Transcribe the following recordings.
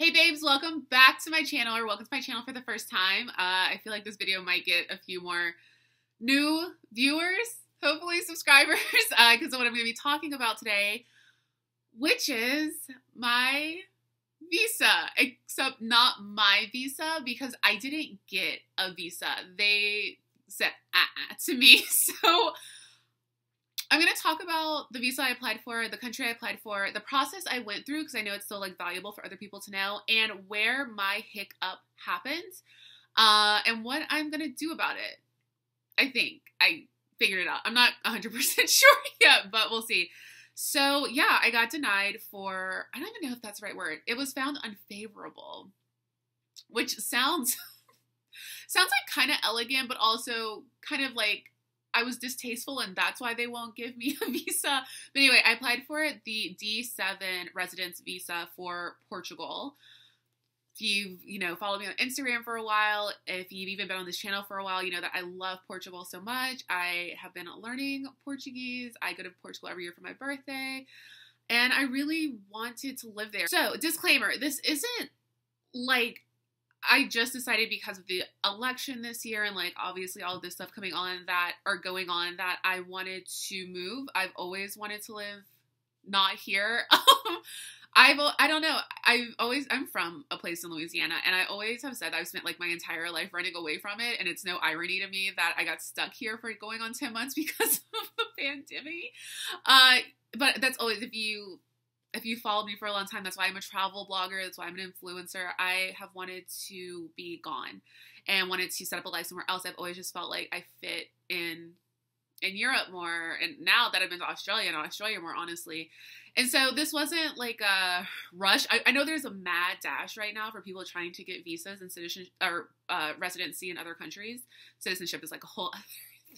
Hey babes, welcome back to my channel, or welcome to my channel for the first time. I feel like this video might get a few more new viewers, hopefully subscribers, because of what I'm going to be talking about today, which is my visa, except not my visa, because I didn't get a visa. They said to me, so I'm going to talk about the visa I applied for, the country I applied for, the process I went through, because I know it's still like valuable for other people to know, and where my hiccup happened, and what I'm going to do about it. I think I figured it out. I'm not 100% sure yet, but we'll see. So yeah, I got denied for, I don't even know if that's the right word. It was found unfavorable, which sounds like kind of elegant, but also kind of like I was distasteful and that's why they won't give me a visa. But anyway, I applied for the D7 residence visa for Portugal. If you've, followed me on Instagram for a while, if you've even been on this channel for a while, you know that I love Portugal so much. I have been learning Portuguese. I go to Portugal every year for my birthday, and I really wanted to live there. So, disclaimer, this isn't like I just decided because of the election this year and like obviously all of this stuff going on that I wanted to move. I've always wanted to live not here. I don't know. I'm from a place in Louisiana, and I always have said that I've spent like my entire life running away from it, and it's no irony to me that I got stuck here for going on 10 months because of the pandemic. But that's always, if you followed me for a long time, that's why I'm a travel blogger. That's why I'm an influencer. I have wanted to be gone and wanted to set up a life somewhere else. I've always just felt like I fit in Europe more. And now that I've been to Australia and Australia more, honestly. And so this wasn't like a rush. I know there's a mad dash right now for people trying to get visas and citizenship or residency in other countries. Citizenship is like a whole other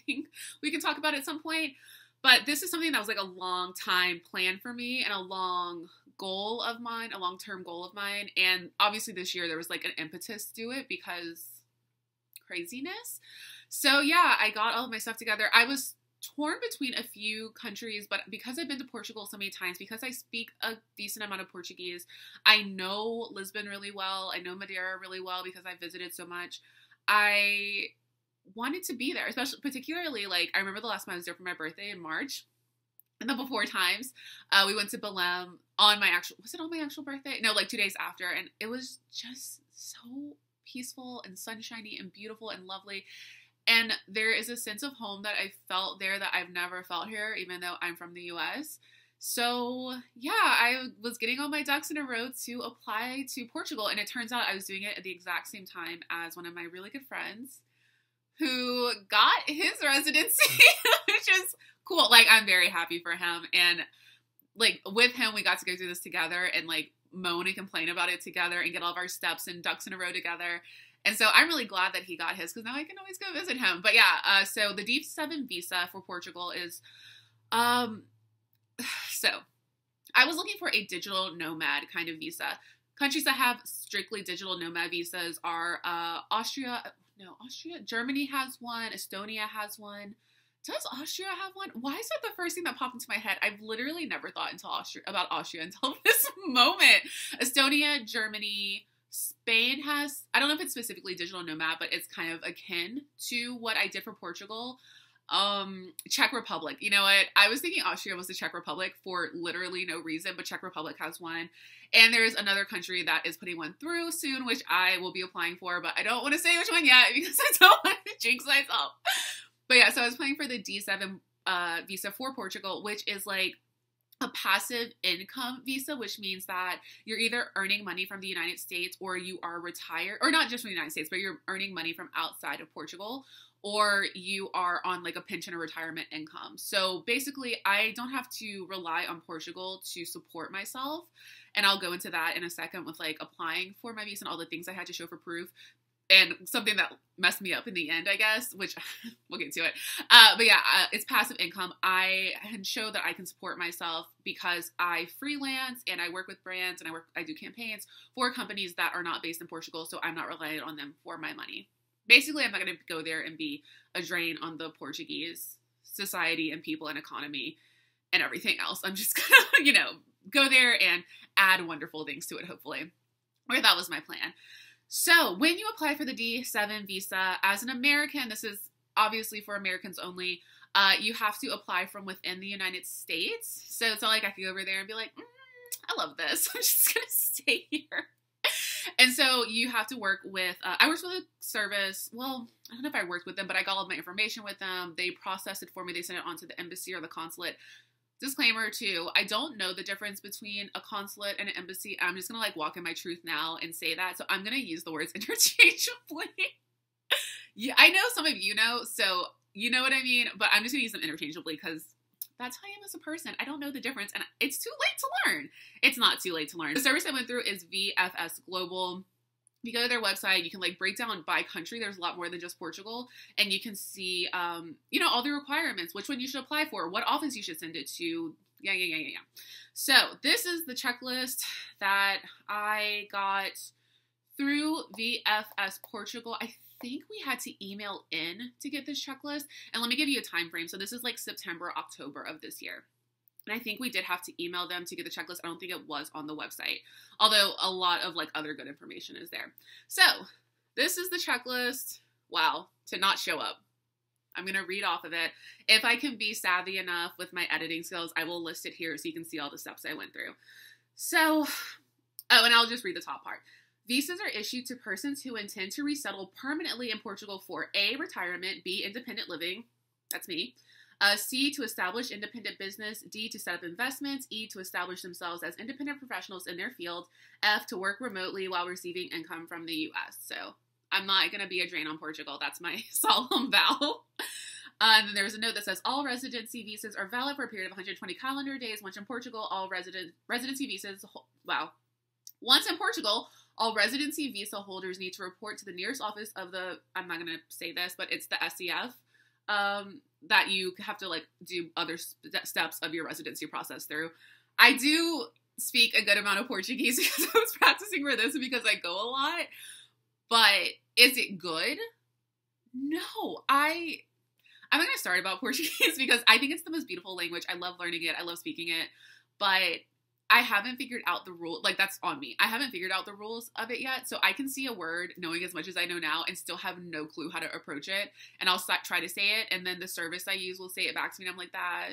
thing we can talk about at some point. But this is something that was like a long time plan for me and a long goal of mine, a long-term goal of mine. And obviously this year there was like an impetus to do it because craziness. So yeah, I got all of my stuff together. I was torn between a few countries, but because I've been to Portugal so many times, because I speak a decent amount of Portuguese, I know Lisbon really well. I know Madeira really well because I visited so much. I wanted to be there, particularly like I remember the last time I was there for my birthday in March, and the before times we went to Belém on my actual, was it on my actual birthday? No, like 2 days after, and it was just so peaceful and sunshiny and beautiful and lovely, and there is a sense of home that I felt there that I've never felt here, even though I'm from the US. So yeah, I was getting all my ducks in a row to apply to Portugal, and it turns out I was doing it at the exact same time as one of my really good friends who got his residency, which is cool. Like, I'm very happy for him. And like with him, we got to go through this together and like moan and complain about it together and get all of our steps and ducks in a row together. And so I'm really glad that he got his, because now I can always go visit him. But yeah, so the D7 visa for Portugal is, so I was looking for a digital nomad kind of visa. Countries that have strictly digital nomad visas are Austria, Germany has one, Estonia has one. Does Austria have one? Why is that the first thing that popped into my head? I've literally never thought about Austria until this moment. Estonia, Germany, Spain has, I don't know if it's specifically digital nomad, but it's kind of akin to what I did for Portugal. Czech Republic. You know what? I was thinking Austria was the Czech Republic for literally no reason, but Czech Republic has one. And there's another country that is putting one through soon, which I will be applying for, but I don't want to say which one yet because I don't want to jinx myself. But yeah, so I was applying for the D7 visa for Portugal, which is like a passive income visa, which means that you're either earning money from the United States or you are retired, or not just from the United States, but you're earning money from outside of Portugal, or you are on like a pension or retirement income. So basically I don't have to rely on Portugal to support myself. And I'll go into that in a second with like applying for my visa and all the things I had to show for proof and something that messed me up in the end, I guess, which we'll get to it. But yeah, it's passive income. I can show that I can support myself because I freelance and I work with brands and I do campaigns for companies that are not based in Portugal. So I'm not reliant on them for my money. Basically, I'm not going to go there and be a drain on the Portuguese society and people and economy and everything else. I'm just going to, go there and add wonderful things to it, hopefully. Or that was my plan. So when you apply for the D7 visa, as an American, this is obviously for Americans only, you have to apply from within the United States. So it's not like I could go over there and be like, I love this, I'm just going to stay here. And so you have to work with, I worked with a service, well, I don't know if I worked with them, but I got all of my information with them. They processed it for me. They sent it on to the embassy or the consulate. Disclaimer too, I don't know the difference between a consulate and an embassy. I'm just going to like walk in my truth now and say that. So I'm going to use the words interchangeably. Yeah, I know some of you know, so you know what I mean, but I'm just going to use them interchangeably because that's how I am as a person. I don't know the difference, and it's too late to learn. It's not too late to learn. The service I went through is VFS Global. If you go to their website, you can like break down by country. There's a lot more than just Portugal, and you can see, you know, all the requirements, which one you should apply for, what office you should send it to. Yeah. So this is the checklist that I got through VFS Portugal. I think we had to email in to get this checklist, and let me give you a time frame. So this is like September, October of this year, and I think we did have to email them to get the checklist. I don't think it was on the website, although a lot of like other good information is there. So this is the checklist. Wow, to not show up. I'm gonna read off of it. If I can be savvy enough with my editing skills, I will list it here so you can see all the steps I went through. So, oh, and I'll just read the top part. Visas are issued to persons who intend to resettle permanently in Portugal for A, retirement, B, independent living, that's me, C, to establish independent business, D, to set up investments, E, to establish themselves as independent professionals in their field, F, to work remotely while receiving income from the US. So I'm not going to be a drain on Portugal. That's my solemn vow. And then there's a note that says all residency visas are valid for a period of 120 calendar days. Once in Portugal, all residency visas, wow. Once in Portugal, all residency visa holders need to report to the nearest office of the, I'm not going to say this, but it's the SEF, that you have to like do other steps of your residency process through. I do speak a good amount of Portuguese because I was practicing for this and because I go a lot, but is it good? No, I'm not going to start about Portuguese because I think it's the most beautiful language. I love learning it. I love speaking it, but I haven't figured out the rule, like that's on me. I haven't figured out the rules of it yet. So I can see a word knowing as much as I know now and still have no clue how to approach it. And I'll try to say it. And then the service I use will say it back to me. And I'm like, that,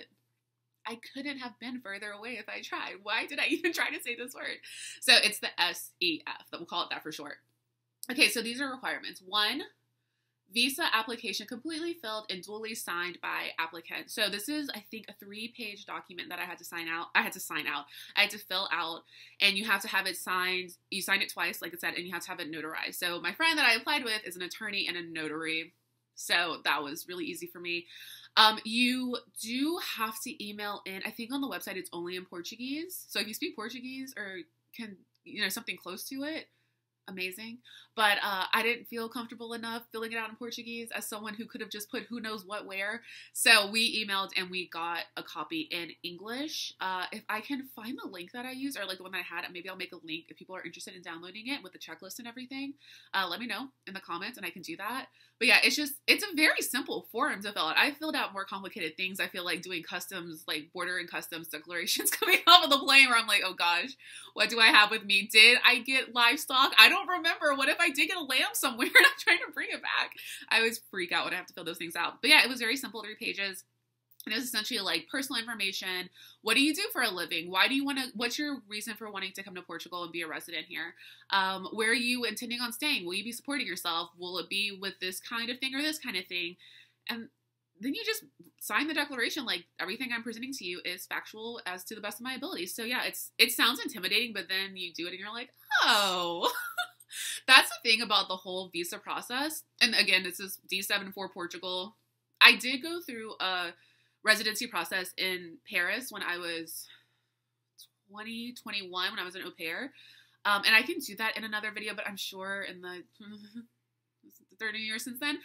I couldn't have been further away if I tried. Why did I even try to say this word? So it's the SEF, that we'll call it that for short. Okay, so these are requirements. 1, visa application completely filled and duly signed by applicant. So this is, I think, a 3-page document that I had to sign out. I had to fill out, and you have to have it signed. You sign it twice, like I said, and you have to have it notarized. So my friend that I applied with is an attorney and a notary. So that was really easy for me. You do have to email in. I think on the website, it's only in Portuguese. So if you speak Portuguese or can, you know, something close to it, amazing. But I didn't feel comfortable enough filling it out in Portuguese as someone who could have just put who knows what where. So we emailed and we got a copy in English. If I can find the link that I used, or like the one that I had, maybe I'll make a link if people are interested in downloading it with the checklist and everything. Let me know in the comments and I can do that. But yeah, it's a very simple form to fill out. I filled out more complicated things. I feel like doing customs, like border and customs declarations coming off of the plane where I'm like, oh gosh, what do I have with me? Did I get livestock? I don't remember. What if I did get a lamb somewhere and I'm trying to bring it back? I always freak out when I have to fill those things out. But yeah, it was very simple, 3 pages. And it was essentially like personal information. What do you do for a living? Why do you want to, what's your reason for wanting to come to Portugal and be a resident here? Where are you intending on staying? Will you be supporting yourself? Will it be with this kind of thing or this kind of thing? And then you just sign the declaration. Like, everything I'm presenting to you is factual as to the best of my ability. So yeah, it sounds intimidating, but then you do it and you're like, oh, that's the thing about the whole visa process. And again, this is D7 for Portugal. I did go through a residency process in Paris when I was 21, when I was an au pair. And I can do that in another video, but I'm sure in the 30 years since then,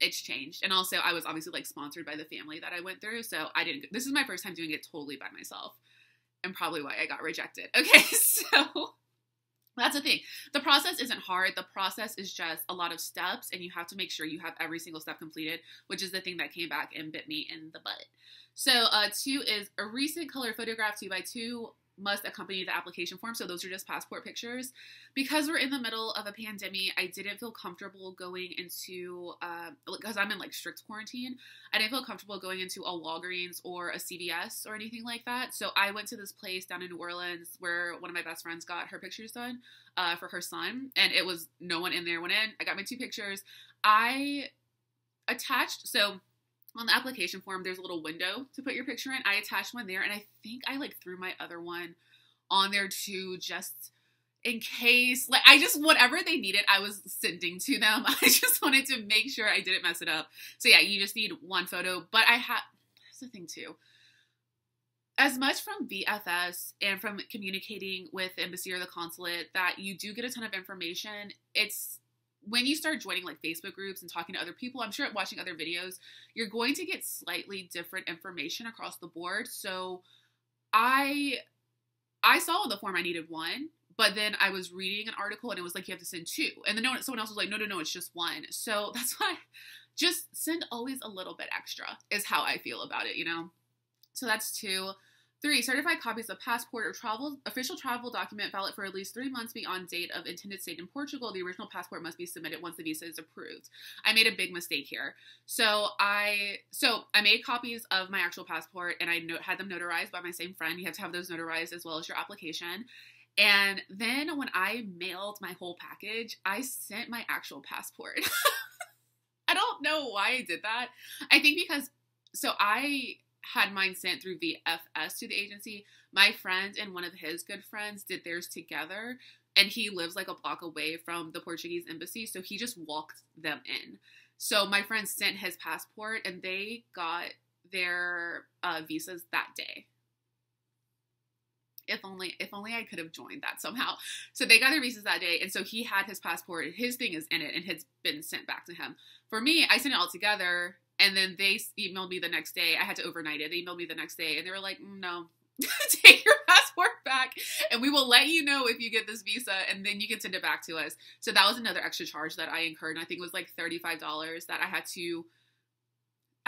it's changed. And also I was obviously like sponsored by the family that I went through. So I didn't, this is my first time doing it totally by myself and probably why I got rejected. Okay. So that's the thing. The process isn't hard. The process is just a lot of steps, and you have to make sure you have every single step completed, which is the thing that came back and bit me in the butt. So 2 is a recent color photograph 2x2 must accompany the application form. So those are just passport pictures. Because we're in the middle of a pandemic, I didn't feel comfortable going into, because I'm in like strict quarantine, I didn't feel comfortable going into a Walgreens or a CVS or anything like that. So I went to this place down in New Orleans where one of my best friends got her pictures done for her son. And it was no one in there went in. I got my two pictures. I attached, so on the application form, there's a little window to put your picture in. I attached one there, and I think I, like, threw my other one on there, too, just in case. Like, I just, whatever they needed, I was sending to them. I just wanted to make sure I didn't mess it up. So, yeah, you just need one photo. But I have, here's the thing, too. As much from VFS and from communicating with the embassy or the consulate that you do get a ton of information, it's, when you start joining like Facebook groups and talking to other people, I'm sure watching other videos, you're going to get slightly different information across the board. So I saw on the form I needed one, but then I was reading an article and it was like, you have to send two. And then someone else was like, no, it's just one. So that's why just send always a little bit extra is how I feel about it, you know? So that's two. 3, certified copies of passport or travel, official travel document valid for at least 3 months beyond date of intended stay in Portugal. The original passport must be submitted once the visa is approved. I made a big mistake here. So I made copies of my actual passport and I had them notarized by my same friend. You have to have those notarized as well as your application. And then when I mailed my whole package, I sent my actual passport. I don't know why I did that. I think because, so I had mine sent through VFS to the agency. My friend and one of his good friends did theirs together, and he lives like a block away from the Portuguese embassy, so he just walked them in. So my friend sent his passport, and they got their visas that day. If only I could have joined that somehow. So they got their visas that day, and so he had his passport, and his thing is in it, and it's been sent back to him. For me, I sent it all together, and then they emailed me the next day. I had to overnight it. They emailed me the next day and they were like, no, take your passport back and we will let you know if you get this visa and then you can send it back to us. So that was another extra charge that I incurred. And I think it was like $35 that I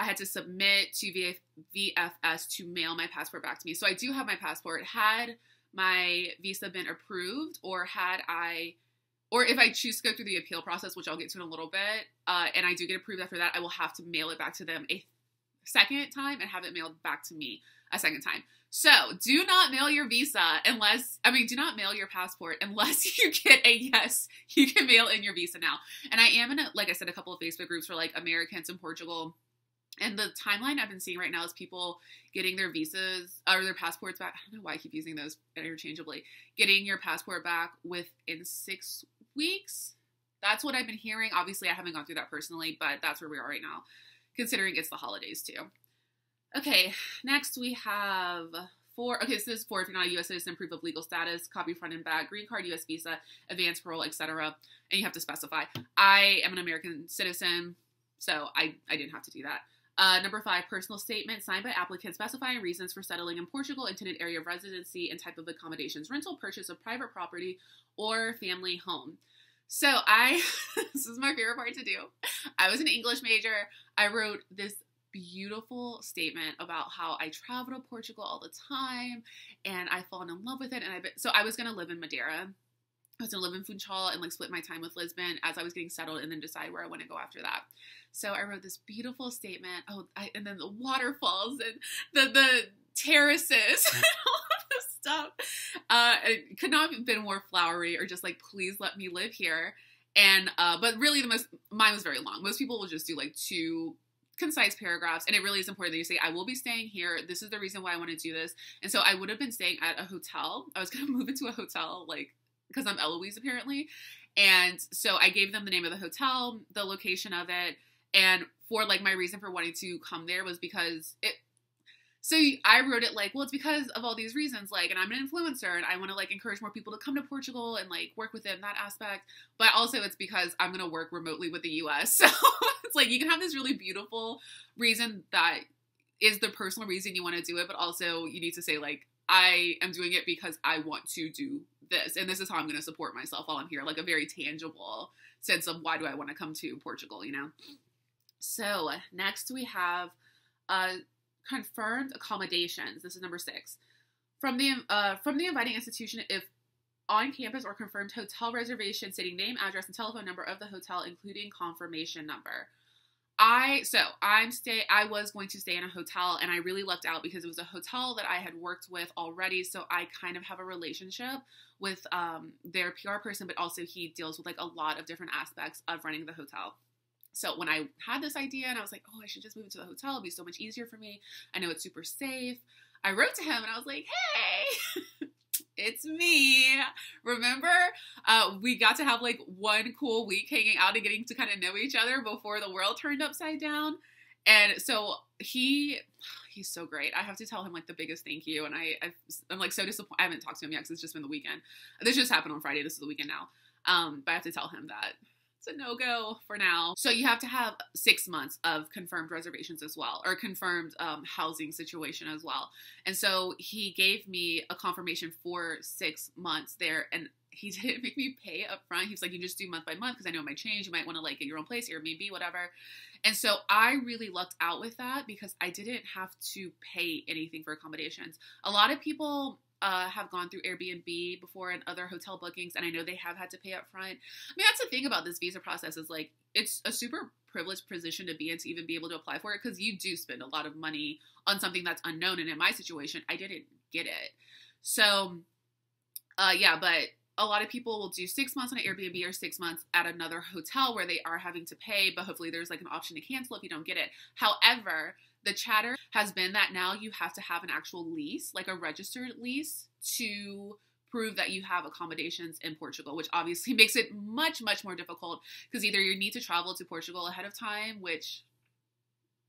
had to submit to VFS to mail my passport back to me. So I do have my passport. Had my visa been approved or or if I choose to go through the appeal process, which I'll get to in a little bit, and I do get approved after that, I will have to mail it back to them a second time and have it mailed back to me a second time. So do not mail your visa unless, do not mail your passport unless you get a yes, you can mail in your visa now. And I am in, like I said, a couple of Facebook groups for like Americans in Portugal. And the timeline I've been seeing right now is people getting their visas or their passports back. I don't know why I keep using those interchangeably. Getting your passport back within 6 weeks. That's what I've been hearing. Obviously, I haven't gone through that personally, but that's where we are right now, considering it's the holidays too. Okay, next we have 4. Okay, so this is 4. If you're not a U.S. citizen, proof of legal status, copy front and back, green card, U.S. visa, advance parole, etc. And you have to specify. I am an American citizen, so I didn't have to do that. Number 5, personal statement signed by applicant specifying reasons for settling in Portugal, intended area of residency, and type of accommodations, rental, purchase of private property, or family home. So this is my favorite part to do. I was an English major. I wrote this beautiful statement about how I travel to Portugal all the time, and I've fallen in love with it. And so I was going to live in Madeira. I was going to live in Funchal and like split my time with Lisbon as I was getting settled and then decide where I want to go after that. So I wrote this beautiful statement. And then the waterfalls and the terraces and all of this stuff. It could not have been more flowery or just like, please let me live here. And, but really mine was very long. Most people will just do like 2 concise paragraphs. And it really is important that you say, I will be staying here. This is the reason why I want to do this. And so I would have been staying at a hotel. I was going to move into a hotel, like, because I'm Eloise apparently. And so I gave them the name of the hotel, the location of it. And for like my reason for wanting to come there was because so I wrote it like, well, it's because of all these reasons, like, and I'm an influencer and I want to like encourage more people to come to Portugal and like work within that aspect. But also it's because I'm going to work remotely with the US. So it's like, you can have this really beautiful reason that is the personal reason you want to do it. But also you need to say like, I am doing it because I want to do this, and this is how I'm going to support myself while I'm here, like a very tangible sense of why do I want to come to Portugal, you know? So next we have confirmed accommodations. This is number 6. From the inviting institution, if on-campus or confirmed hotel reservation, stating name, address, and telephone number of the hotel, including confirmation number. I was going to stay in a hotel, and I really lucked out because it was a hotel that I had worked with already, so I kind of have a relationship with their PR person, but also he deals with like a lot of different aspects of running the hotel. So when I had this idea and I was like, oh, I should just move into the hotel. It'll be so much easier for me. I know it's super safe. I wrote to him and I was like, hey, it's me. Remember, we got to have like one cool week hanging out and getting to kind of know each other before the world turned upside down. And so he's so great. I have to tell him like the biggest thank you. And I'm like so disappointed. I haven't talked to him yet because it's just been the weekend. This just happened on Friday. This is the weekend now. But I have to tell him that it's a no-go for now. So you have to have 6 months of confirmed reservations as well, or confirmed housing situation as well. And so he gave me a confirmation for 6 months there, and he didn't make me pay up front. He was like, you just do month by month because I know it might change. You might want to like get your own place, Airbnb, whatever. And so I really lucked out with that because I didn't have to pay anything for accommodations. A lot of people have gone through Airbnb before and other hotel bookings, and I know they have had to pay up front. I mean, that's the thing about this visa process is like, it's a super privileged position to be in to even be able to apply for it because you do spend a lot of money on something that's unknown. And in my situation, I didn't get it. So, yeah, but a lot of people will do 6 months on an Airbnb or 6 months at another hotel where they are having to pay, but hopefully there's like an option to cancel if you don't get it. However, the chatter has been that now you have to have an actual lease, like a registered lease, to prove that you have accommodations in Portugal, which obviously makes it much, much more difficult because either you need to travel to Portugal ahead of time, which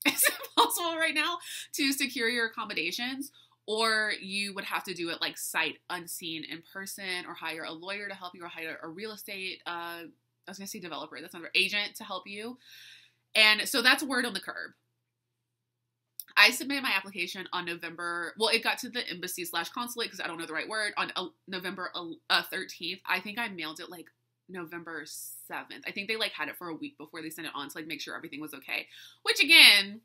is impossible right now, to secure your accommodations, or you would have to do it like sight unseen in person, or hire a lawyer to help you, or hire a real estate, I was going to say developer, that's another agent to help you. And so that's word on the curb. I submitted my application on November, well, it got to the embassy/consulate because I don't know the right word, on November 13th. I think I mailed it like November 7th. I think they like had it for a week before they sent it on to like make sure everything was okay, which again,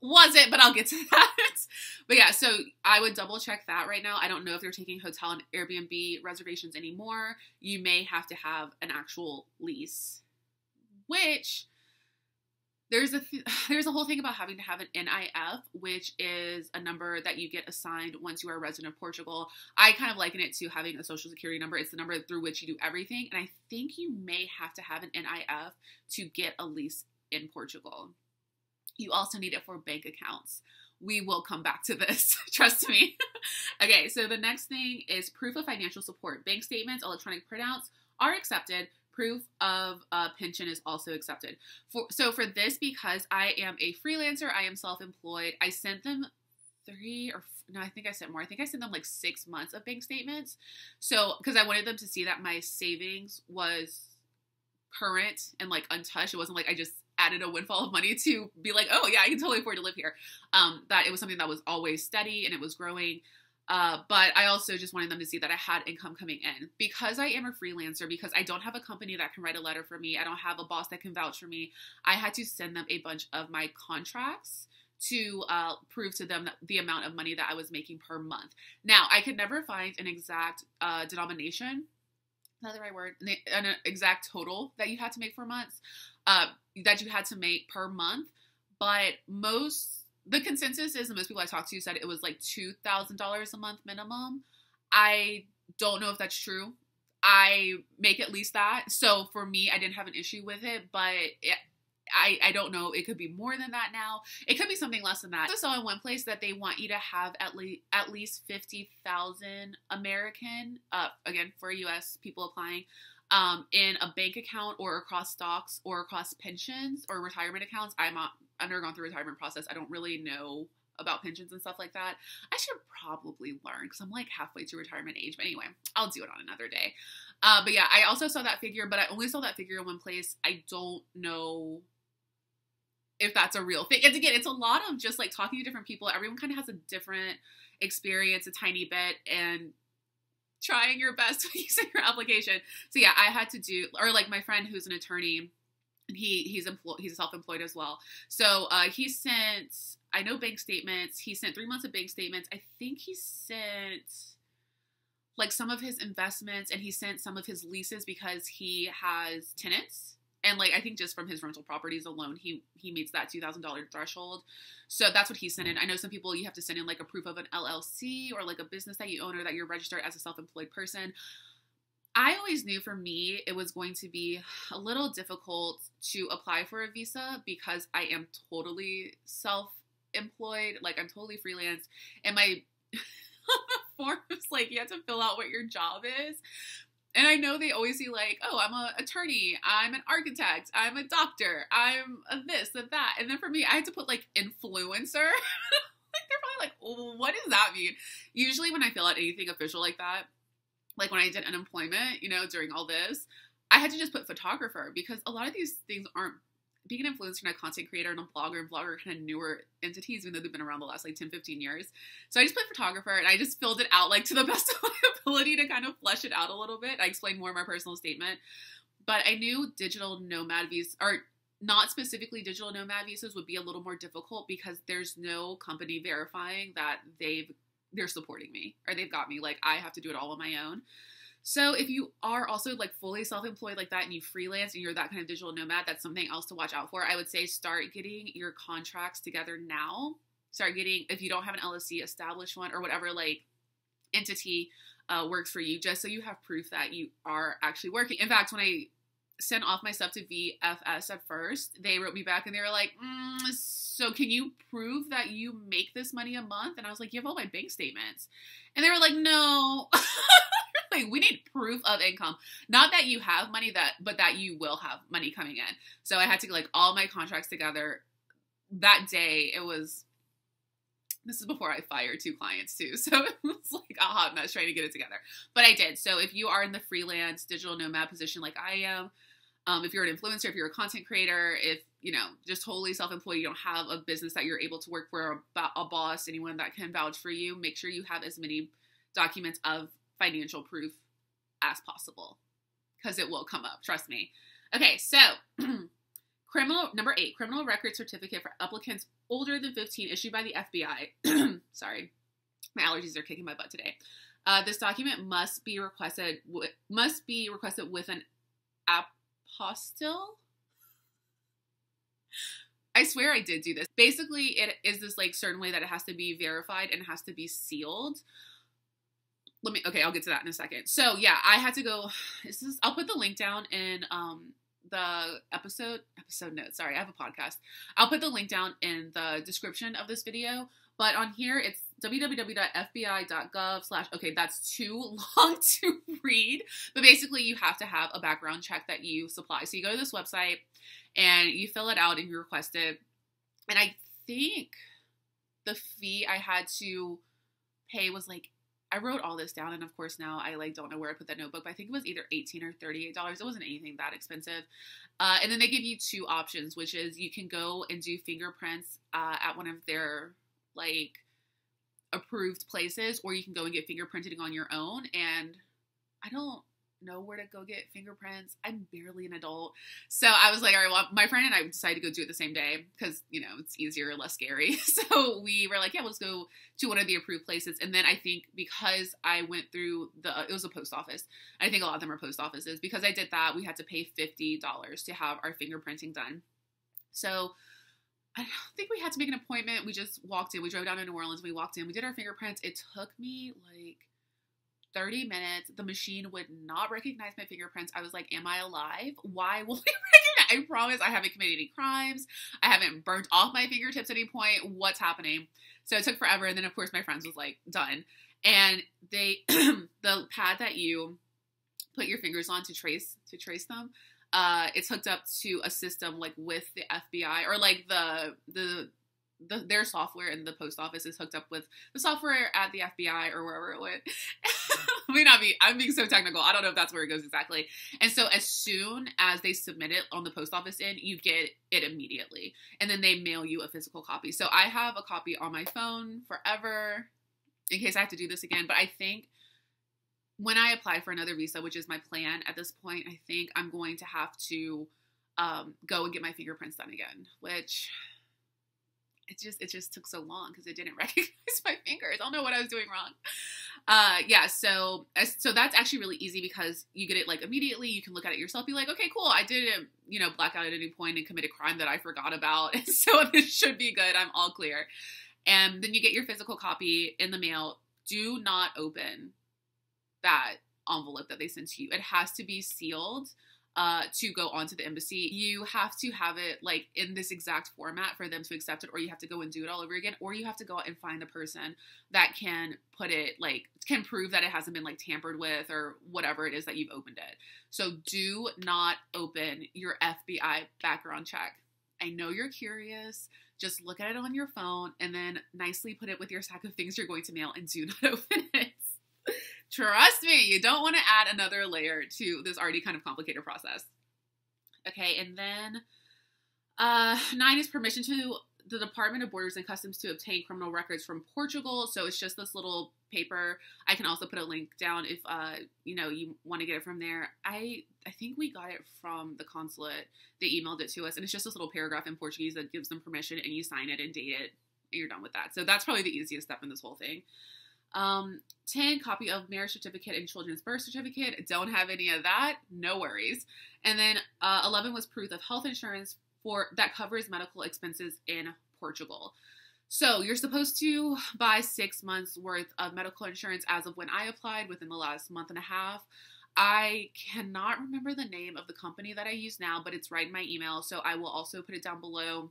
wasn't, but I'll get to that. But yeah, so I would double check that right now. I don't know if they're taking hotel and Airbnb reservations anymore. You may have to have an actual lease, which... There's a whole thing about having to have an NIF, which is a number that you get assigned once you are a resident of Portugal. I kind of liken it to having a social security number. It's the number through which you do everything. And I think you may have to have an NIF to get a lease in Portugal. You also need it for bank accounts. We will come back to this. Trust me. Okay, so the next thing is proof of financial support. Bank statements, electronic printouts are accepted. Proof of pension is also accepted. So for this, because I am a freelancer, I am self-employed, I sent them like 6 months of bank statements. So, because I wanted them to see that my savings was current and like untouched. It wasn't like I just added a windfall of money to be like, oh yeah, I can totally afford to live here. That it was something that was always steady and it was growing. But I also just wanted them to see that I had income coming in because I am a freelancer, because I don't have a company that can write a letter for me. I don't have a boss that can vouch for me. I had to send them a bunch of my contracts to prove to them that the amount of money that I was making per month. Now, I could never find an exact denomination, not the right word, an exact total that you had to make for months, that you had to make per month. But the consensus is, and most people I talked to said it was like $2,000 a month minimum. I don't know if that's true. I make at least that. So for me, I didn't have an issue with it, but I don't know. It could be more than that now. It could be something less than that. I saw in one place that they want you to have at least 50,000 American, again, for US people applying, in a bank account or across stocks or across pensions or retirement accounts. I've never gone through a retirement process. I don't really know about pensions and stuff like that. I should probably learn because I'm like halfway to retirement age. But anyway, I'll do it on another day. But yeah, I also saw that figure, but I only saw that figure in one place. I don't know if that's a real thing. And again, it's a lot of just like talking to different people. Everyone kind of has a different experience, a tiny bit, and trying your best using your application. So yeah, I had to do, or like my friend who's an attorney, he's self-employed as well. So he sent I know bank statements. He sent 3 months of bank statements. I think he sent like some of his investments, and he sent some of his leases because he has tenants. And like, I think just from his rental properties alone, he meets that $2,000 threshold. So that's what he sent in. I know some people, you have to send in like a proof of an LLC or like a business that you own or that you're registered as a self-employed person. I always knew for me, it was going to be a little difficult to apply for a visa because I am totally self-employed. Like I'm totally freelance, and my forms, like you have to fill out what your job is. And I know they always see like, oh, I'm an attorney, I'm an architect, I'm a doctor, I'm a this, a that. And then for me, I had to put like influencer. Like they're probably like, oh, what does that mean? Usually when I fill out anything official like that, like when I did unemployment, you know, during all this, I had to just put photographer because a lot of these things aren't, being an influencer and a content creator and a blogger are kind of newer entities, even though they've been around the last like 10, 15 years. So I just put photographer and I just filled it out like to the best of my ability to kind of flesh it out a little bit. I explained more in my personal statement, but I knew digital nomad visas, or not specifically digital nomad visas, would be a little more difficult because there's no company verifying that they're supporting me or they've got me. Like I have to do it all on my own. So if you are also like fully self-employed like that and you freelance and you're that kind of digital nomad, that's something else to watch out for. I would say start getting your contracts together now. Start getting, if you don't have an LLC, establish one or whatever like entity works for you, just so you have proof that you are actually working. In fact, when I sent off my stuff to VFS at first, they wrote me back and they were like, so can you prove that you make this money a month? And I was like, you have all my bank statements. And they were like, no. Like, we need proof of income. Not that you have money, but that you will have money coming in. So I had to get like all my contracts together that day. This is before I fired 2 clients too. So it was like a hot mess trying to get it together, but I did. So if you are in the freelance digital nomad position, like I am, if you're an influencer, if you're a content creator, if you know, just totally self-employed, you don't have a business that you're able to work for, a boss, anyone that can vouch for you, make sure you have as many documents of financial proof as possible, because it will come up. Trust me. Okay. So number 8, criminal record certificate for applicants older than 15 issued by the FBI. Sorry. My allergies are kicking my butt today. This document must be requested with an apostille. I swear I did do this. Basically it is this like certain way that it has to be verified and has to be sealed. Okay, I'll get to that in a second. So yeah, I had to go, I'll put the link down in the episode notes. Sorry, I have a podcast. I'll put the link down in the description of this video, but on here it's www.fbi.gov/ okay, that's too long to read, but basically you have to have a background check that you supply. So you go to this website and you fill it out and you request it. And I think the fee I had to pay was like, I wrote all this down, and of course now I like don't know where I put that notebook, but I think it was either $18 or $38. It wasn't anything that expensive. And then they give you 2 options, which is you can go and do fingerprints at one of their like approved places, or you can go and get fingerprinted on your own. And I don't know where to go get fingerprints. I'm barely an adult. So I was like, all right, well, my friend and I decided to go do it the same day because, you know, it's easier, less scary. So we were like, yeah, let's go to one of the approved places. And then I think because I went through it was a post office. I think a lot of them are post offices. Because I did that, we had to pay $50 to have our fingerprinting done. So I don't think we had to make an appointment. We just walked in. We drove down to New Orleans. We walked in. We did our fingerprints. It took me like 30 minutes. The machine would not recognize my fingerprints. I was like, am I alive? Why will they recognize? I promise I haven't committed any crimes. I haven't burnt off my fingertips at any point. What's happening? So it took forever. And then of course my friends was like, done. And they, the pad that you put your fingers on to trace them, it's hooked up to a system like with the FBI, or like their software in the post office is hooked up with the software at the FBI or wherever it went. May not be, I'm being so technical. I don't know if that's where it goes exactly. And so as soon as they submit it on the post office end, you get it immediately. And then they mail you a physical copy. So I have a copy on my phone forever in case I have to do this again. But I think when I apply for another visa, which is my plan at this point, I think I'm going to have to go and get my fingerprints done again, which I it just took so long because it didn't recognize my fingers. I don't know what I was doing wrong. Yeah, so that's actually really easy because you get it like immediately. You can look at it yourself, be like, okay, cool. I didn't, you know, black out at any point and commit a crime that I forgot about. So this should be good. I'm all clear. And then you get your physical copy in the mail. Do not open that envelope that they sent to you. It has to be sealed to go onto the embassy. You have to have it like in this exact format for them to accept it, or you have to go and do it all over again, or you have to go out and find the person that can put it, like, can prove that it hasn't been like tampered with or whatever it is that you've opened it. So do not open your FBI background check. I know you're curious. Just look at it on your phone and then nicely put it with your sack of things you're going to mail and do not open it. Trust me, you don't want to add another layer to this already kind of complicated process. Okay, and then 9 is permission to the Department of Borders and Customs to obtain criminal records from Portugal. So it's just this little paper. I can also put a link down if, you know, you want to get it from there. I think we got it from the consulate. They emailed it to us, and it's just this little paragraph in Portuguese that gives them permission, and you sign it and date it, and you're done with that. So that's probably the easiest step in this whole thing. 10, copy of marriage certificate and children's birth certificate. Don't have any of that. No worries. And then 11 was proof of health insurance for that covers medical expenses in Portugal. So you're supposed to buy 6 months worth of medical insurance as of when I applied, within the last month and a half. I cannot remember the name of the company that I use now, but it's right in my email. So I will also put it down below.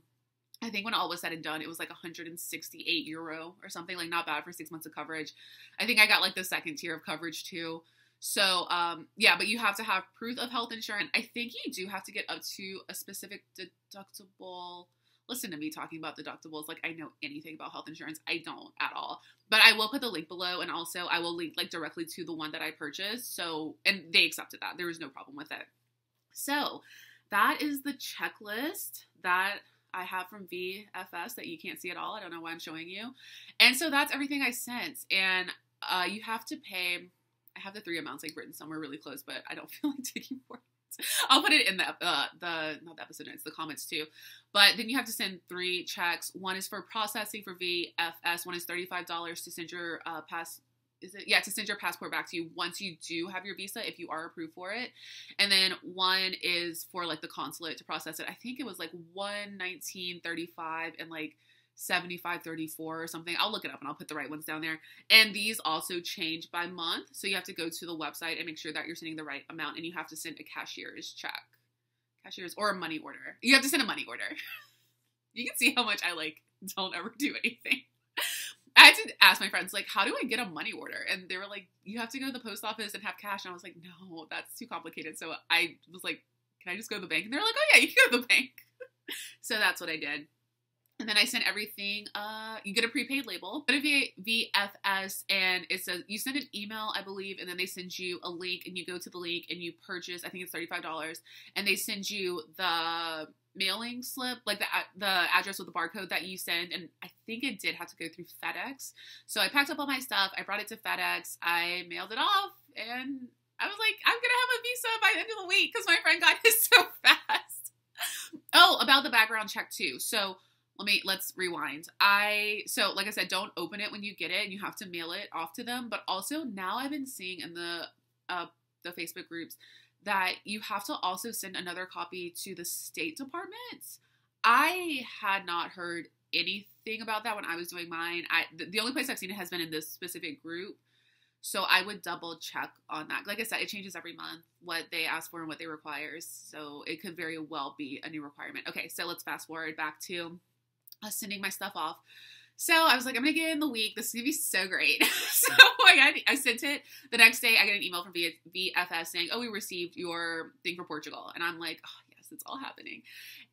I think when all was said and done, it was like 168 euro or something, like not bad for 6 months of coverage. I think I got like the second tier of coverage too. So yeah, but you have to have proof of health insurance. I think you do have to get up to a specific deductible. Listen to me talking about deductibles like I know anything about health insurance. I don't at all. But I will put the link below, and also I will link like directly to the one that I purchased. So, and they accepted that. There was no problem with it. So that is the checklist that I have from VFS that you can't see at all. I don't know why I'm showing you. And so that's everything I sent. And you have to pay, I have the 3 amounts like written somewhere really close, but I don't feel like taking more. I'll put it in not the episode notes, the comments too. But then you have to send 3 checks. One is for processing for VFS. One is $35 to send your to send your passport back to you once you do have your visa, if you are approved for it. And then one is for like the consulate to process it. I think it was like $119.35 and like $75.34 or something. I'll look it up and I'll put the right ones down there. And these also change by month. So you have to go to the website and make sure that you're sending the right amount, and you have to send a cashier's check. Cashier's or a money order. You have to send a money order. You can see how much I like don't ever do anything. I had to ask my friends, like, how do I get a money order? And they were like, you have to go to the post office and have cash. And I was like, no, that's too complicated. So I was like, can I just go to the bank? And they were like, oh yeah, you can go to the bank. So that's what I did. And then I sent everything. You get a prepaid label. Go to VFS, and it says you send an email, I believe, and then they send you a link, and you go to the link and you purchase. I think it's $35, and they send you the mailing slip, like the address with the barcode that you send. And I think it did have to go through FedEx. So I packed up all my stuff. I brought it to FedEx. I mailed it off, and I was like, I'm gonna have a visa by the end of the week because my friend got it so fast. Oh, about the background check too. So. Let's rewind. So like I said, don't open it when you get it, and you have to mail it off to them. But also now I've been seeing in the Facebook groups that you have to also send another copy to the State Department. I had not heard anything about that when I was doing mine. The only place I've seen it has been in this specific group. So I would double check on that. Like I said, it changes every month what they ask for and what they require. So it could very well be a new requirement. Okay, so let's fast forward back to sending my stuff off. So I was like, I'm gonna get it in the week. This is gonna be so great. So I sent it. The next day I get an email from VFS saying, oh, we received your thing for Portugal. And I'm like, oh yes, it's all happening.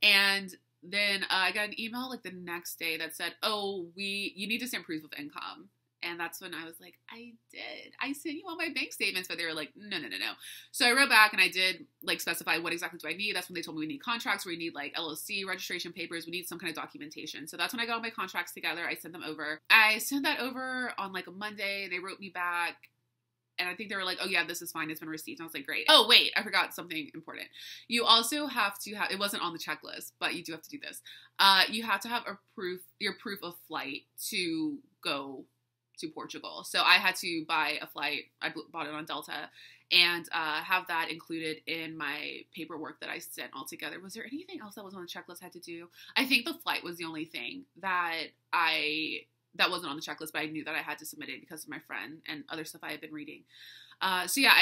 And then I got an email like the next day that said, oh, you need to send proof of income. And that's when I was like, I did. I sent you all my bank statements, but they were like, no, no, no, no. So I wrote back and I did like specify what exactly do I need. That's when they told me we need contracts, we need like LLC registration papers, we need some kind of documentation. So that's when I got all my contracts together. I sent them over. I sent that over on like a Monday. They wrote me back And I think they were like, oh yeah, this is fine. It's been received. And I was like, great. Oh wait, I forgot something important. You also have to have, it wasn't on the checklist, but you do have to do this. You have to have a proof, your proof of flight to go to Portugal. So I had to buy a flight. I bought it on Delta and have that included in my paperwork that I sent all together. Was there anything else that was on the checklist I had to do? I think the flight was the only thing that that wasn't on the checklist, but I knew that I had to submit it because of my friend and other stuff I had been reading. So yeah,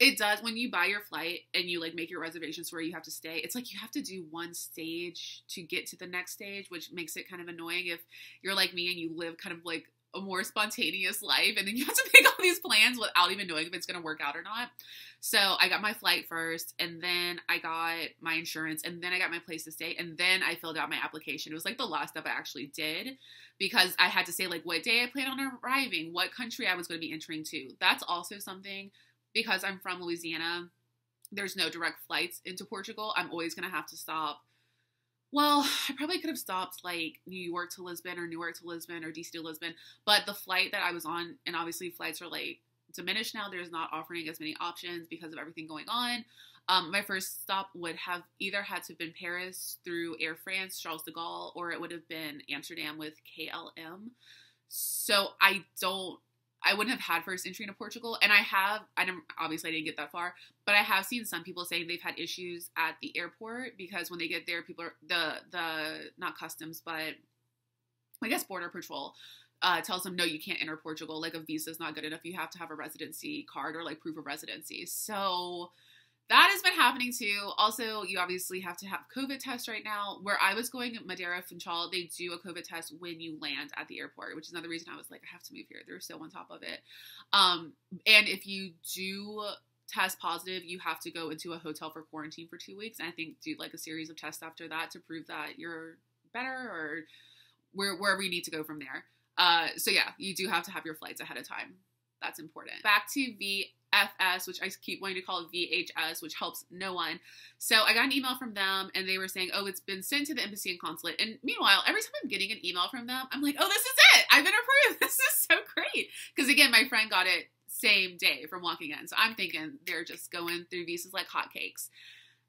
it does, when you buy your flight and you like make your reservations where you have to stay, it's like you have to do one stage to get to the next stage, which makes it kind of annoying if you're like me and you live kind of like a more spontaneous life, and then you have to make all these plans without even knowing if it's going to work out or not. So I got my flight first, and then I got my insurance, and then I got my place to stay, and then I filled out my application. It was like the last step I actually did, because I had to say like what day I plan on arriving, what country I was going to be entering to. That's also something, because I'm from Louisiana, there's no direct flights into Portugal. I'm always going to have to stop. Well, I probably could have stopped like New York to Lisbon or Newark to Lisbon or DC to Lisbon, but the flight that I was on, and obviously flights are like diminished now, there's not offering as many options because of everything going on. My first stop would have either had to have been Paris through Air France, Charles de Gaulle, or it would have been Amsterdam with KLM. So I wouldn't have had first entry into Portugal. And obviously I didn't get that far, but I have seen some people saying they've had issues at the airport because when they get there, people are, not customs, but I guess border patrol tells them, no, you can't enter Portugal. Like a visa is not good enough. You have to have a residency card or like proof of residency. So that has been happening too. Also, you obviously have to have COVID tests right now. Where I was going, Madeira, Funchal, they do a COVID test when you land at the airport, which is another reason I was like, I have to move here. They're so on top of it. And if you do test positive, you have to go into a hotel for quarantine for 2 weeks. And I think do like a series of tests after that to prove that you're better or wherever you need to go from there. So yeah, you do have to have your flights ahead of time. That's important. Back to VFS, which I keep wanting to call VHS, which helps no one. So I got an email from them and they were saying, oh, it's been sent to the embassy and consulate. And meanwhile, every time I'm getting an email from them, I'm like, oh, this is it. I've been approved. This is so great. Because again, my friend got it same day from walking in. So I'm thinking they're just going through visas like hotcakes.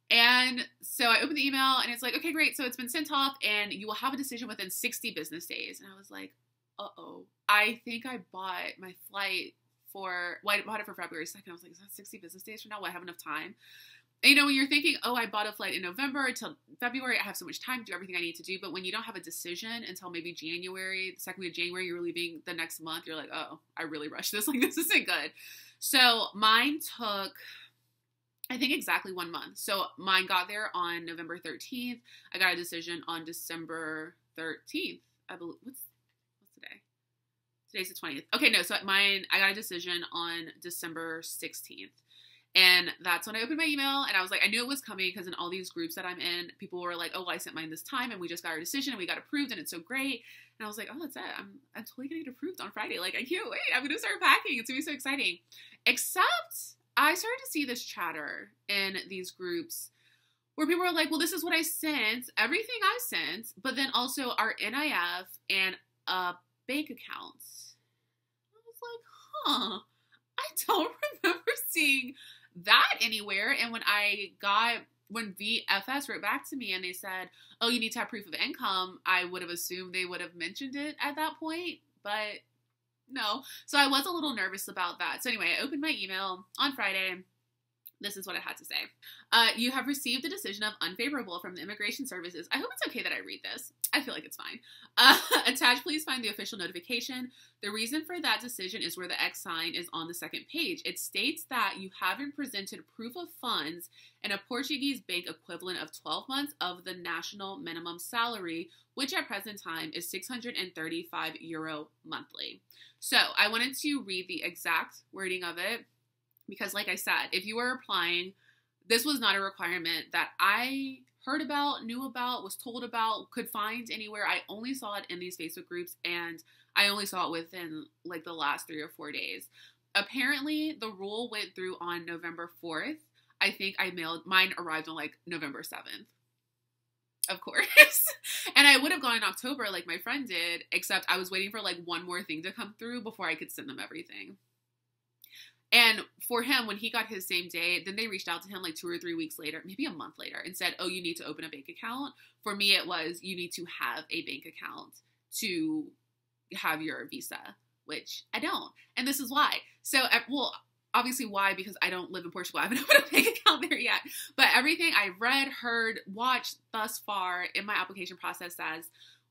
And so I opened the email and it's like, okay, great. So it's been sent off and you will have a decision within 60 business days. And I was like, uh-oh, I think I bought my flight I bought it for February 2nd. I was like, is that 60 business days from now? Will I have enough time? And, you know, when you're thinking, oh, I bought a flight in November until February, I have so much time to do everything I need to do. But when you don't have a decision until maybe January, the second week of January, you're leaving the next month, you're like, oh, I really rushed this. Like, this isn't good. So mine took, I think, exactly 1 month. So mine got there on November 13th. I got a decision on December 13th. I believe, what's today? Today's the 20th. Okay, no, so mine, I got a decision on December 16th. And that's when I opened my email and I was like, I knew it was coming because in all these groups that I'm in, people were like, oh, well, I sent mine this time and we just got our decision and we got approved and it's so great. And I was like, oh, that's it. I'm totally going to get approved on Friday. Like, I can't wait. I'm going to start packing. It's going to be so exciting. Except I started to see this chatter in these groups where people were like, well, this is what I sent, everything I sent, but then also our NIF and bank accounts. I was like, huh, I don't remember seeing that anywhere. And when VFS wrote back to me and they said, oh, you need to have proof of income, I would have assumed they would have mentioned it at that point, but no. So I was a little nervous about that. So anyway, I opened my email on Friday. This is what it had to say. You have received a decision of unfavorable from the immigration services. I hope it's okay that I read this. I feel like it's fine. Attached, please find the official notification. The reason for that decision is where the X sign is on the second page. It states that you haven't presented proof of funds and a Portuguese bank equivalent of 12 months of the national minimum salary, which at present time is 635 euro monthly. So I wanted to read the exact wording of it. Because like I said, if you were applying, this was not a requirement that I heard about, knew about, was told about, could find anywhere. I only saw it in these Facebook groups and I only saw it within like the last 3 or 4 days. Apparently the rule went through on November 4th. I think mine arrived on like November 7th. Of course. And I would have gone in October like my friend did, except I was waiting for like one more thing to come through before I could send them everything. And for him, when he got his same day, then they reached out to him like 2 or 3 weeks later, maybe a month later, and said, oh, you need to open a bank account. For me, it was you need to have a bank account to have your visa, which I don't. And this is why. So, well, obviously why? Because I don't live in Portugal. I haven't opened a bank account there yet. But everything I read, heard, watched thus far in my application process says,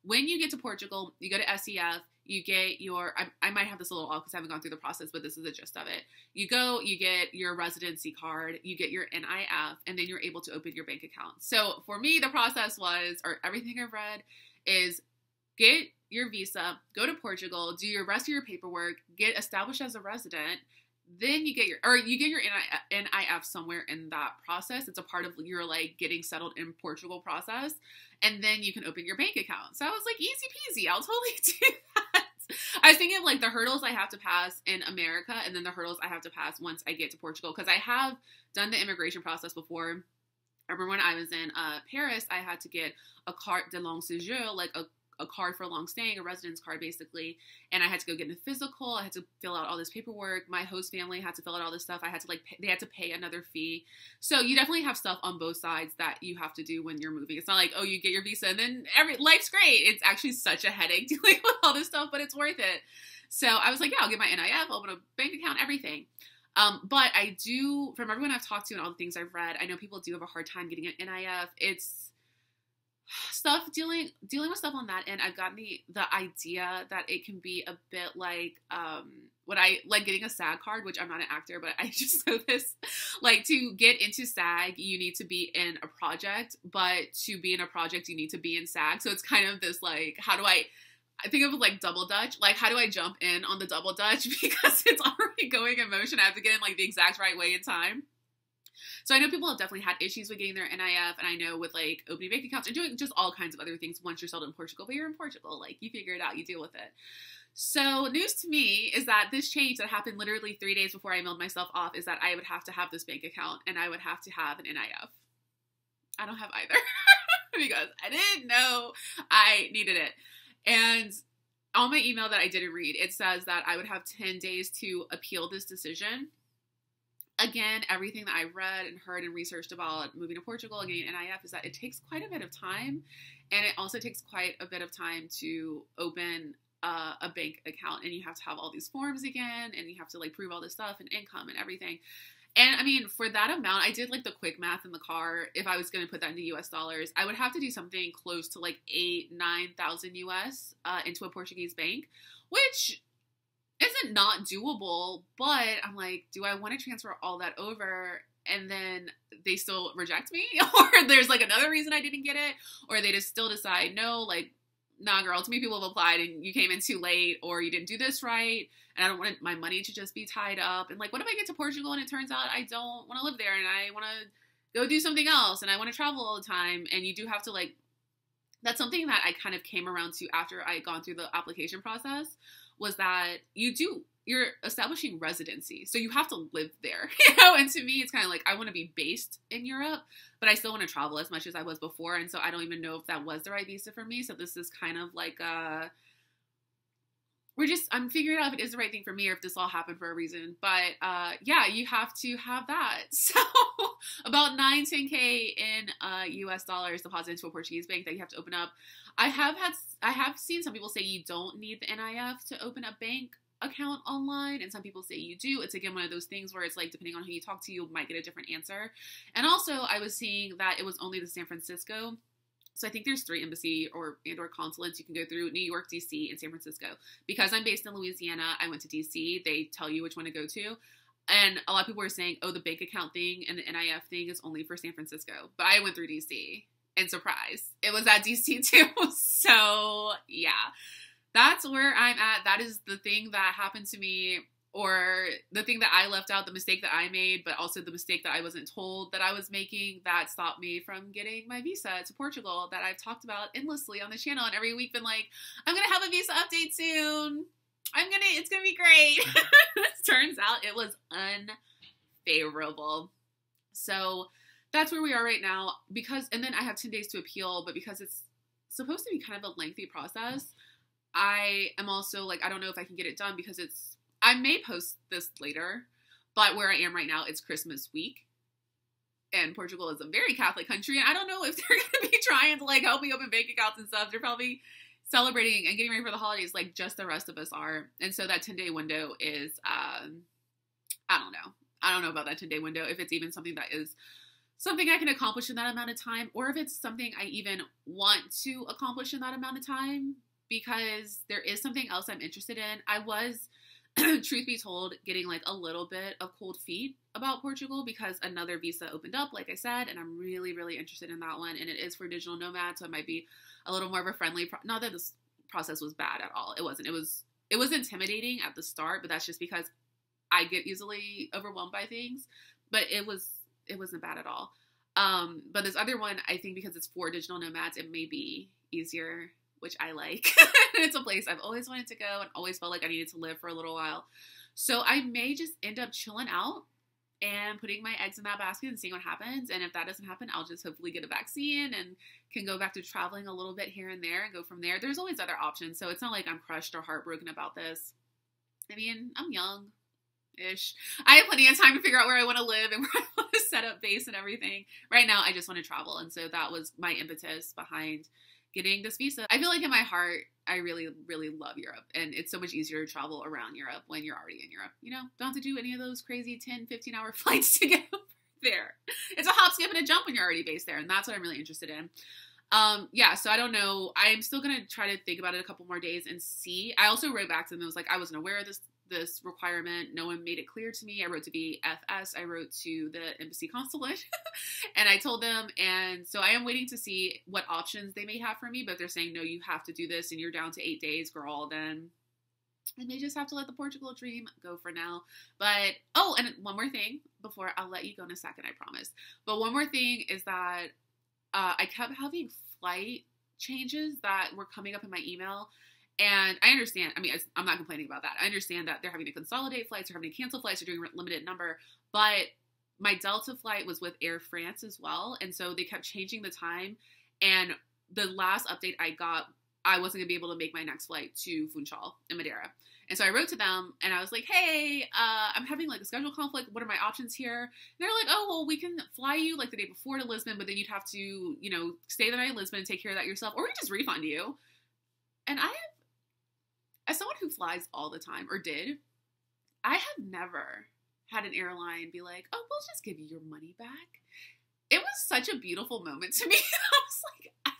when you get to Portugal, you go to SEF, you get your, I might have this a little off because I haven't gone through the process, but this is the gist of it. You go, you get your residency card, you get your NIF, and then you're able to open your bank account. So for me, the process was, or everything I've read is get your visa, go to Portugal, do your rest of your paperwork, get established as a resident, then you get your, or you get your NIF somewhere in that process. It's a part of your like getting settled in Portugal process. And then you can open your bank account. So I was like, easy peasy. I'll totally do that. I was thinking of like the hurdles I have to pass in America and then the hurdles I have to pass once I get to Portugal. Cause I have done the immigration process before. I remember when I was in Paris, I had to get a carte de long séjour, like a card for long staying, a residence card basically. And I had to go get a physical. I had to fill out all this paperwork. My host family had to fill out all this stuff. I had to like, they had to pay another fee. So you definitely have stuff on both sides that you have to do when you're moving. It's not like, oh, you get your visa and then life's great. It's actually such a headache dealing with all this stuff, but it's worth it. So I was like, yeah, I'll get my NIF, open a bank account, everything. But I do, from everyone I've talked to and all the things I've read, I know people do have a hard time getting an NIF. It's stuff dealing with stuff on that end. I've gotten the idea that it can be a bit like when I like getting a SAG card, which I'm not an actor, but I just know this. Like to get into SAG, you need to be in a project, but to be in a project, you need to be in SAG. So it's kind of this like, how do I think of it like double dutch. Like how do I jump in on the double dutch because it's already going in motion. I have to get in like the exact right way in time. So I know people have definitely had issues with getting their NIF, and I know with like opening bank accounts and doing just all kinds of other things once you're settled in Portugal, but you're in Portugal, like you figure it out, you deal with it. So news to me is that this change that happened literally 3 days before I mailed myself off is that I would have to have this bank account and I would have to have an NIF. I don't have either because I didn't know I needed it. And on my email that I didn't read, it says that I would have 10 days to appeal this decision. Again, everything that I read and heard and researched about moving to Portugal and getting an NIF is that it takes quite a bit of time, and it also takes quite a bit of time to open a bank account, and you have to have all these forms again, and you have to like prove all this stuff and income and everything. And I mean, for that amount, I did like the quick math in the car. If I was going to put that into US dollars, I would have to do something close to like 8,000 to 9,000 US into a Portuguese bank, which isn't not doable, but I'm like, do I want to transfer all that over and then they still reject me? Or there's like another reason I didn't get it, or they just still decide, no, like, nah, girl, too many people have applied and you came in too late, or you didn't do this right, and I don't want my money to just be tied up. And like, what if I get to Portugal and it turns out I don't want to live there and I want to go do something else and I want to travel all the time? And you do have to like, that's something that I kind of came around to after I had gone through the application process, was that you're establishing residency. So you have to live there, you know? And to me, it's kind of like, I want to be based in Europe, but I still want to travel as much as I was before. And so I don't even know if that was the right visa for me. So this is kind of like, I'm figuring out if it is the right thing for me or if this all happened for a reason. But yeah, you have to have that. So about 9-10K in US dollars deposited into a Portuguese bank that you have to open up. I have seen some people say you don't need the NIF to open a bank account online, and some people say you do. It's again one of those things where it's like, depending on who you talk to, you might get a different answer. And also I was seeing that it was only the San Francisco. So I think there's 3 embassy and/or consulates you can go through: New York, D.C., and San Francisco. Because I'm based in Louisiana, I went to D.C. They tell you which one to go to. And a lot of people were saying, oh, the bank account thing and the NIF thing is only for San Francisco. But I went through D.C. and surprise, it was at D.C. too. So yeah, that's where I'm at. That is the thing that happened to me, or the thing that I left out, the mistake that I made, but also the mistake that I wasn't told that I was making that stopped me from getting my visa to Portugal that I've talked about endlessly on the channel, and every week been like, I'm going to have a visa update soon. It's going to be great. Turns out it was unfavorable. So that's where we are right now, and then I have 10 days to appeal, but because it's supposed to be kind of a lengthy process, I am also like, I don't know if I can get it done because I may post this later, But where I am right now, it's Christmas week. And Portugal is a very Catholic country. And I don't know if they're going to be trying to, like, help me open bank accounts and stuff. They're probably celebrating and getting ready for the holidays like just the rest of us are. And so that 10-day window is, I don't know. I don't know about that 10-day window, if it's even something that is something I can accomplish in that amount of time, or if it's something I even want to accomplish in that amount of time, because there is something else I'm interested in. I was, truth be told, getting like a little bit of cold feet about Portugal because another visa opened up, like I said, and I'm really, really interested in that one. And it is for digital nomads, so it might be a little more of a friendly, not that this process was bad at all. It wasn't. It was intimidating at the start, but that's just because I get easily overwhelmed by things, but it wasn't bad at all. But this other one, I think because it's for digital nomads, it may be easier, which I like. It's a place I've always wanted to go and always felt like I needed to live for a little while. So I may just end up chilling out and putting my eggs in that basket and seeing what happens. And if that doesn't happen, I'll just hopefully get a vaccine and can go back to traveling a little bit here and there and go from there. There's always other options. So it's not like I'm crushed or heartbroken about this. I mean, I'm young. Ish. I have plenty of time to figure out where I want to live and where I want to set up base and everything. Right now, I just want to travel. And so that was my impetus behind getting this visa. I feel like in my heart, I really, really love Europe. And it's so much easier to travel around Europe when you're already in Europe. You know, don't have to do any of those crazy 10, 15-hour flights to get over there. It's a hop, skip, and a jump when you're already based there. And that's what I'm really interested in. Yeah, so I don't know. I'm still going to try to think about it a couple more days and see. I also wrote back to them and was like, I wasn't aware of this requirement. No one made it clear to me. I wrote to VFS. I wrote to the embassy consulate and I told them. And so I am waiting to see what options they may have for me, but they're saying, no, you have to do this and you're down to 8 days, girl. Then I may just have to let the Portugal dream go for now. But, oh, and one more thing before I'll let you go in a second, I promise. But one more thing is that I kept having flight changes that were coming up in my email. And I understand, I mean, I'm not complaining about that. I understand that they're having to consolidate flights, they're having to cancel flights, they're doing a limited number. But my Delta flight was with Air France as well. And so they kept changing the time. And the last update I got, I wasn't gonna be able to make my next flight to Funchal in Madeira. And so I wrote to them and I was like, hey, I'm having like a schedule conflict. What are my options here? And they're like, oh, well, we can fly you like the day before to Lisbon, but then you'd have to, you know, stay the night in Lisbon and take care of that yourself, or we just refund you. And as someone who flies all the time, or did, I have never had an airline be like, oh, we'll just give you your money back. It was such a beautiful moment to me. I was like,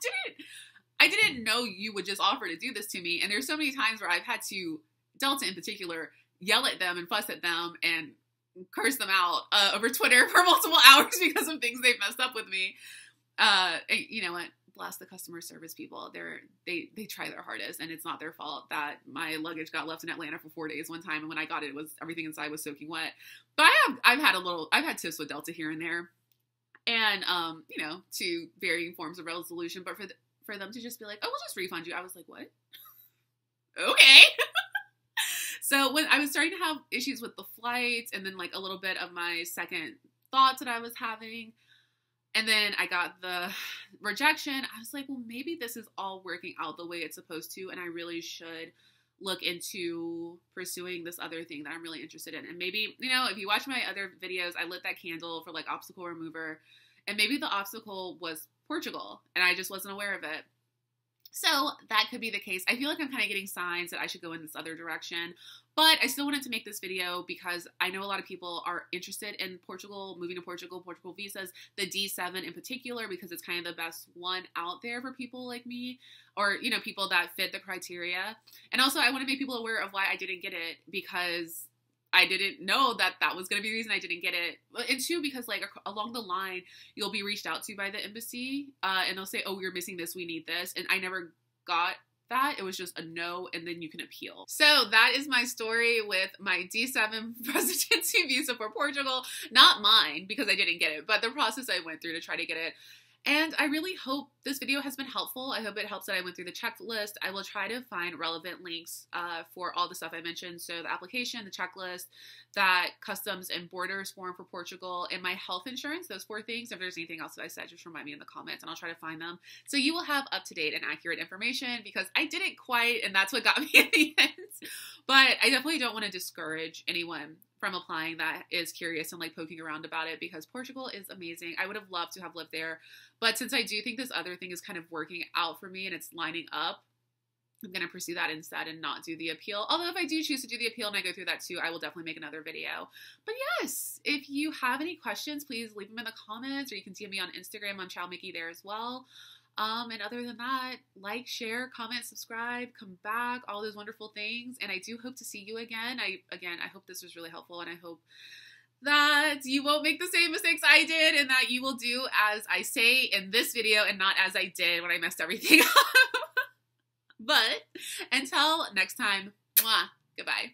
I didn't know you would just offer to do this to me. And there's so many times where I've had to, Delta in particular, yell at them and fuss at them and curse them out over Twitter for multiple hours because of things they've messed up with me. And you know what? Bless the customer service people. They try their hardest, and it's not their fault that my luggage got left in Atlanta for 4 days one time, and when I got it, everything inside was soaking wet. But I've had tips with Delta here and there, and you know, to varying forms of resolution. But for them to just be like, oh, we'll just refund you, I was like, what? Okay. So when I was starting to have issues with the flights, and then like a little bit of my second thoughts that I was having. And then I got the rejection. I was like, well, maybe this is all working out the way it's supposed to. And I really should look into pursuing this other thing that I'm really interested in. And maybe, you know, if you watch my other videos, I lit that candle for like obstacle remover. And maybe the obstacle was Portugal. And I just wasn't aware of it. So that could be the case. I feel like I'm kind of getting signs that I should go in this other direction, but I still wanted to make this video because I know a lot of people are interested in Portugal, moving to Portugal, Portugal visas, the D7 in particular, because it's kind of the best one out there for people like me, or, you know, people that fit the criteria. And also I want to make people aware of why I didn't get it, because I didn't know that that was going to be the reason I didn't get it. And two, because like along the line, you'll be reached out to by the embassy and they'll say, oh, you're missing this. We need this. And I never got that. It was just a no. And then you can appeal. So that is my story with my D7 residency visa for Portugal. Not mine, because I didn't get it, but the process I went through to try to get it. And I really hope this video has been helpful. I hope it helps that I went through the checklist. I will try to find relevant links for all the stuff I mentioned. So the application, the checklist, that customs and borders form for Portugal, and my health insurance, those four things. If there's anything else that I said, just remind me in the comments and I'll try to find them. So you will have up-to-date and accurate information, because I didn't quite, and that's what got me at the end. But I definitely don't want to discourage anyone from applying that is curious and like poking around about it, because Portugal is amazing. I would have loved to have lived there, but since I do think this other thing is kind of working out for me and it's lining up, I'm going to pursue that instead and not do the appeal. Although if I do choose to do the appeal and I go through that too, I will definitely make another video. But yes, if you have any questions, please leave them in the comments, or you can DM me on Instagram on ChildMickey there as well. And other than that, like, share, comment, subscribe, come back, all those wonderful things. And I do hope to see you again. I hope this was really helpful, and I hope that you won't make the same mistakes I did, and that you will do as I say in this video and not as I did when I messed everything up. But until next time, mwah, goodbye.